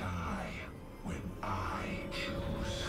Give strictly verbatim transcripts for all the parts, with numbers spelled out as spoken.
die when I choose.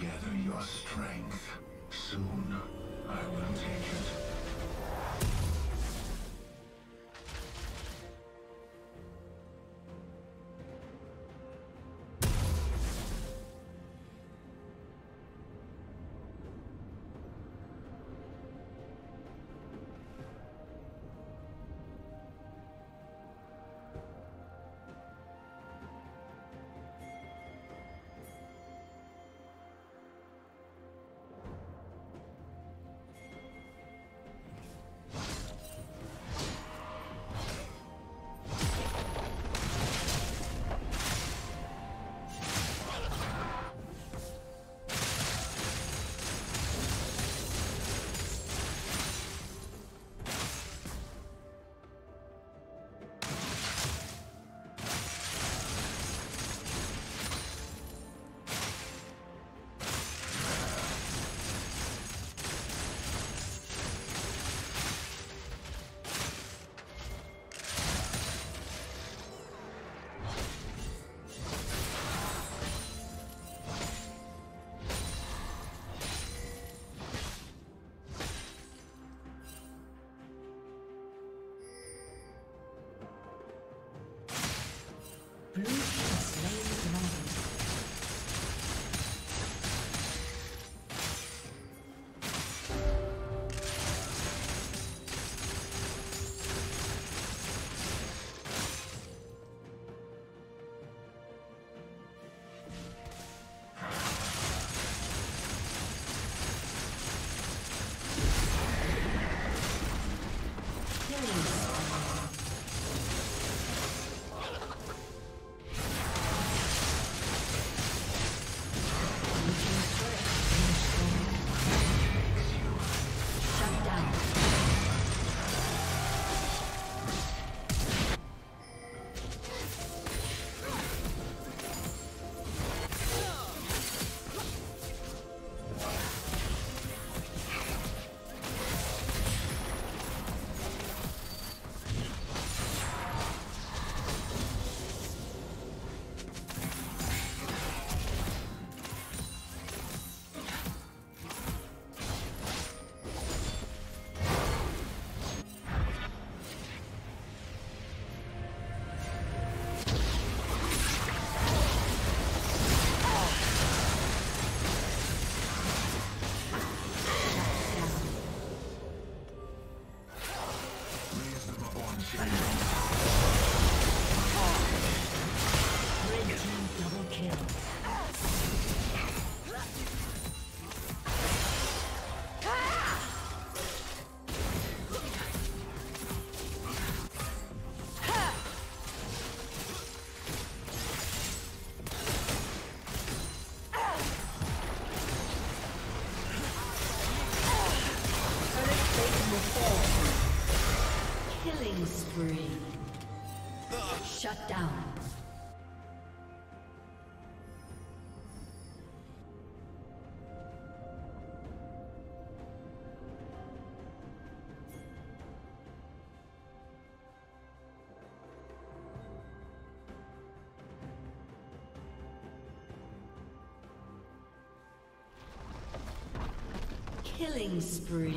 Gather your strength. Soon, I will take it. Shut down. Killing spree.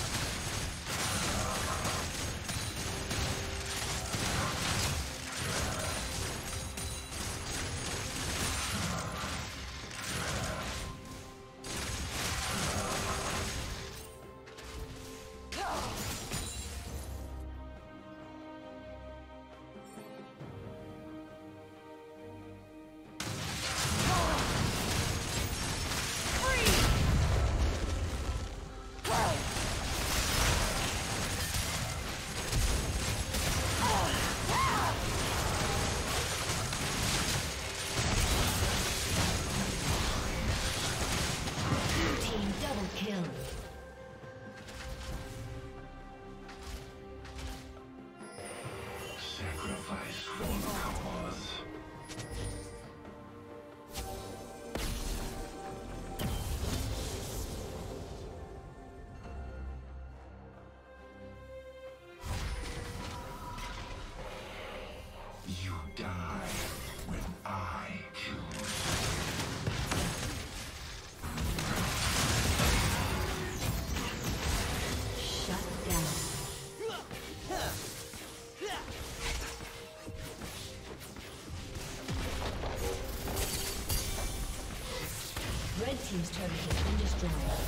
Team's turret has been destroyed.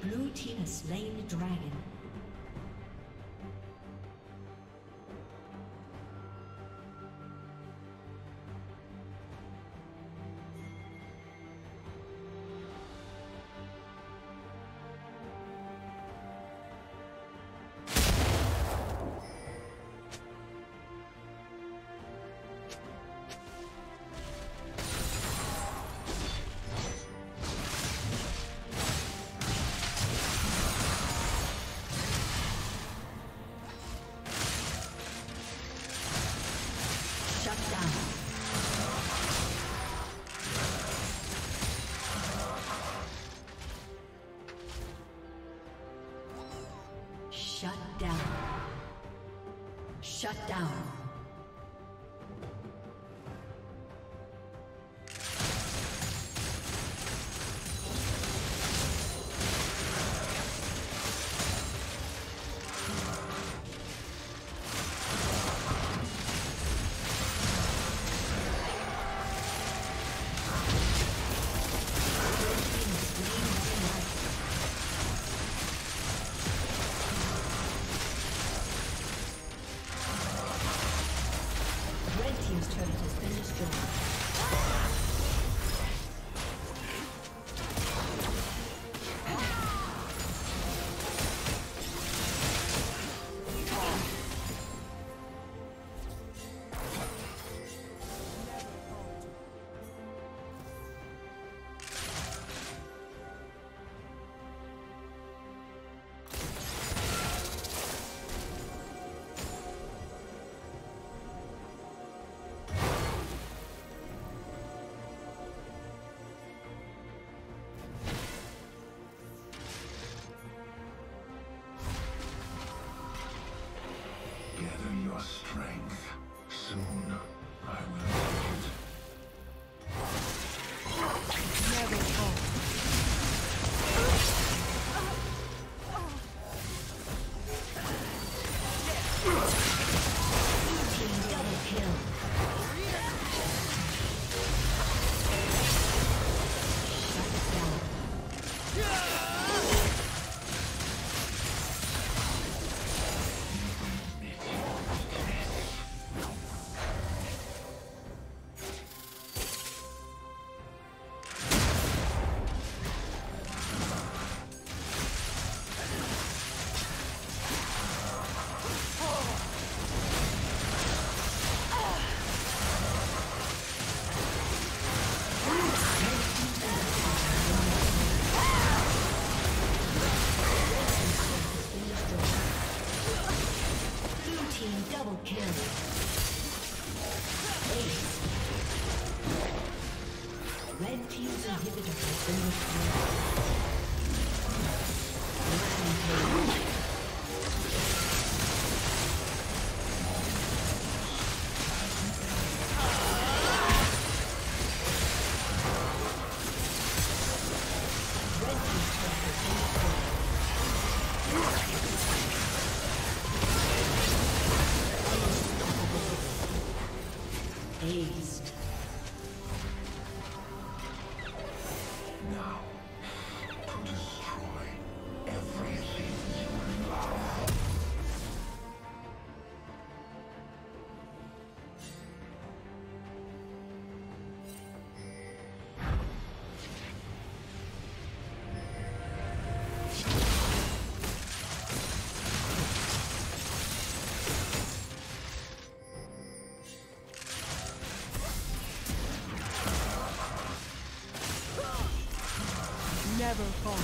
Blue team has slain the dragon. Shut down. Shut down. Never fall.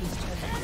He's